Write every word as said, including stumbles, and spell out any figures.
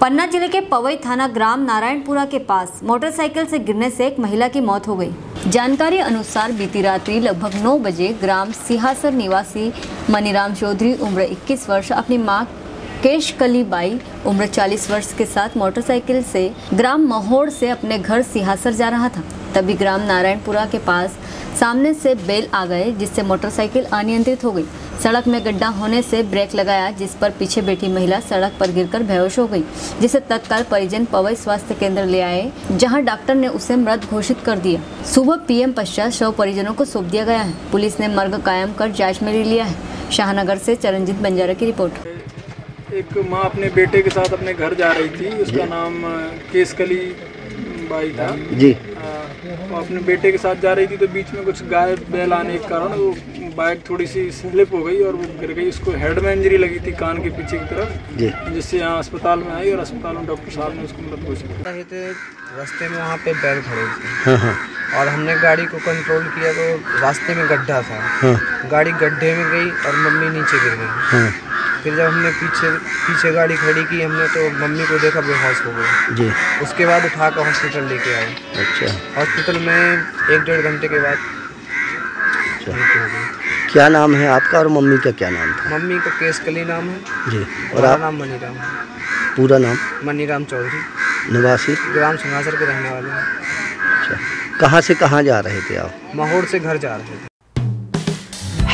पन्ना जिले के पवई थाना ग्राम नारायणपुरा के पास मोटरसाइकिल से गिरने से एक महिला की मौत हो गई। जानकारी अनुसार बीती रात्रि लगभग नौ बजे ग्राम सिहासर निवासी मनीराम चौधरी उम्र इक्कीस वर्ष अपनी मां केसकली बाई उम्र चालीस वर्ष के साथ मोटरसाइकिल से ग्राम महोड़ से अपने घर सिहासर जा रहा था। तभी ग्राम नारायणपुरा के पास सामने से बेल आ गए जिससे मोटरसाइकिल अनियंत्रित हो गई। सड़क में गड्ढा होने से ब्रेक लगाया जिस पर पीछे बैठी महिला सड़क पर गिरकर बेहोश हो गई, जिसे तत्काल परिजन पवई स्वास्थ्य केंद्र ले आए जहां डॉक्टर ने उसे मृत घोषित कर दिया। सुबह पीएम पश्चात शव परिजनों को सौंप दिया गया है। पुलिस ने मर्ग कायम कर जाँच में ले लिया है। शाहनगर से चरणजीत बंजारा की रिपोर्ट। एक माँ अपने बेटे के साथ अपने घर जा रही थी, उसका नाम केसकली बाई था जी। वो अपने बेटे के साथ जा रही थी तो बीच में कुछ गाय बैल आने के कारण वो बाइक थोड़ी सी स्लिप हो गई और वो गिर गई। उसको हेड में इंजरी लगी थी कान के पीछे की तरफ, जिससे यहाँ अस्पताल में आई और अस्पताल में डॉक्टर साहब ने उसको मदद पहुँचाई। रास्ते में वहाँ पे बैल खड़े थे और हमने गाड़ी को कंट्रोल किया तो रास्ते में गड्ढा था, गाड़ी गड्ढे में गई और मम्मी नीचे गिर गई। फिर जब हमने पीछे पीछे गाड़ी खड़ी की हमने तो मम्मी को देखा बेहोश हो गई जी। उसके बाद उठाकर हॉस्पिटल लेके आए। अच्छा, हॉस्पिटल में एक डेढ़ घंटे के बाद। क्या नाम है आपका और मम्मी का क्या नाम था? मम्मी का केसकली नाम है जी और आप? नाम मनीराम। पूरा नाम? मनीराम चौधरी, निवासी ग्राम सिहासर के रहने वाले हैं। अच्छा, कहाँ से कहाँ जा रहे थे आप? माहौर से घर जा रहे थे।